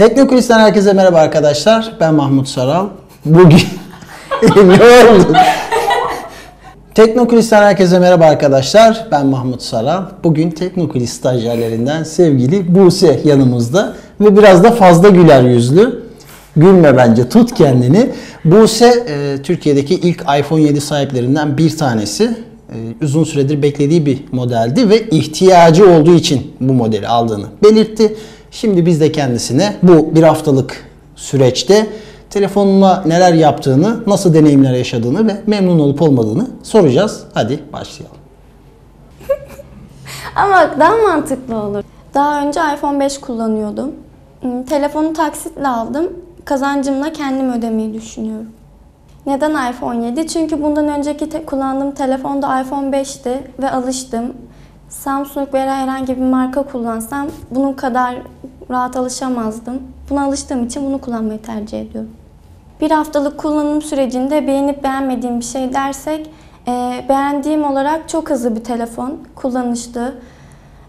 TeknoKulis'ten herkese merhaba arkadaşlar. Ben Mahmut Saral. Bugün TeknoKulis'ten herkese merhaba arkadaşlar. Ben Mahmut Saral. Bugün TeknoKulis stajyerlerinden sevgili Buse yanımızda ve biraz da fazla güler yüzlü. Gülme bence, tut kendini. Buse Türkiye'deki ilk iPhone 7 sahiplerinden bir tanesi. Uzun süredir beklediği bir modeldi ve ihtiyacı olduğu için bu modeli aldığını belirtti. Şimdi biz de kendisine bu bir haftalık süreçte telefonuna neler yaptığını, nasıl deneyimler yaşadığını ve memnun olup olmadığını soracağız. Hadi başlayalım. Ama daha mantıklı olur. Daha önce iPhone 5 kullanıyordum. Telefonu taksitle aldım. Kazancımla kendim ödemeyi düşünüyorum. Neden iPhone 7? Çünkü bundan önceki kullandığım telefonda iPhone 5'ti ve alıştım. Samsung veya herhangi bir marka kullansam bunun kadar rahat alışamazdım. Buna alıştığım için bunu kullanmayı tercih ediyorum. Bir haftalık kullanım sürecinde beğenip beğenmediğim bir şey dersek, beğendiğim olarak çok hızlı bir telefon, kullanışlı.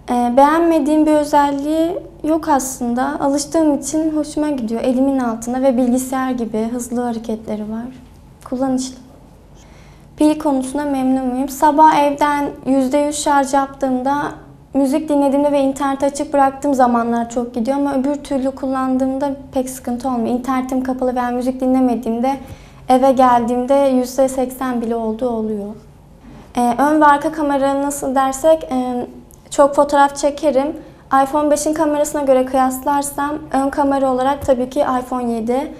Beğenmediğim bir özelliği yok aslında. Alıştığım için hoşuma gidiyor. Elimin altında ve bilgisayar gibi hızlı hareketleri var. Kullanışlı. Pil konusunda memnun muyum? Sabah evden %100 şarj yaptığımda, müzik dinlediğimde ve interneti açık bıraktığım zamanlar çok gidiyor ama öbür türlü kullandığımda pek sıkıntı olmuyor. İnternetim kapalı veya müzik dinlemediğimde eve geldiğimde %80 bile olduğu oluyor. Ön ve arka kamera nasıl dersek, çok fotoğraf çekerim. iPhone 5'in kamerasına göre kıyaslarsam ön kamera olarak tabii ki iPhone 7,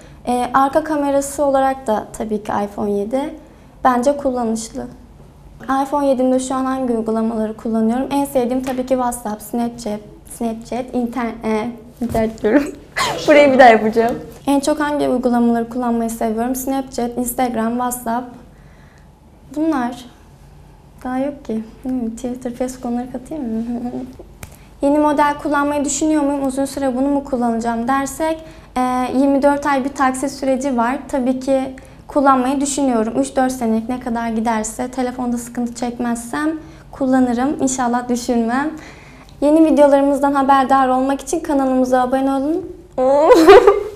arka kamerası olarak da tabii ki iPhone 7. Bence kullanışlı. iPhone 7'imde şu an hangi uygulamaları kullanıyorum? En sevdiğim tabii ki WhatsApp, Snapchat, internet diyorum. Burayı bir daha yapacağım. En çok hangi uygulamaları kullanmayı seviyorum? Snapchat, Instagram, WhatsApp. Bunlar. Daha yok ki. Twitter, Facebook onları katayım mı? Yeni model kullanmayı düşünüyor muyum? Uzun süre bunu mu kullanacağım dersek 24 ay bir taksit süreci var. Tabii ki kullanmayı düşünüyorum. 3-4 senelik ne kadar giderse, telefonda sıkıntı çekmezsem kullanırım. İnşallah düşünmem. Yeni videolarımızdan haberdar olmak için kanalımıza abone olun.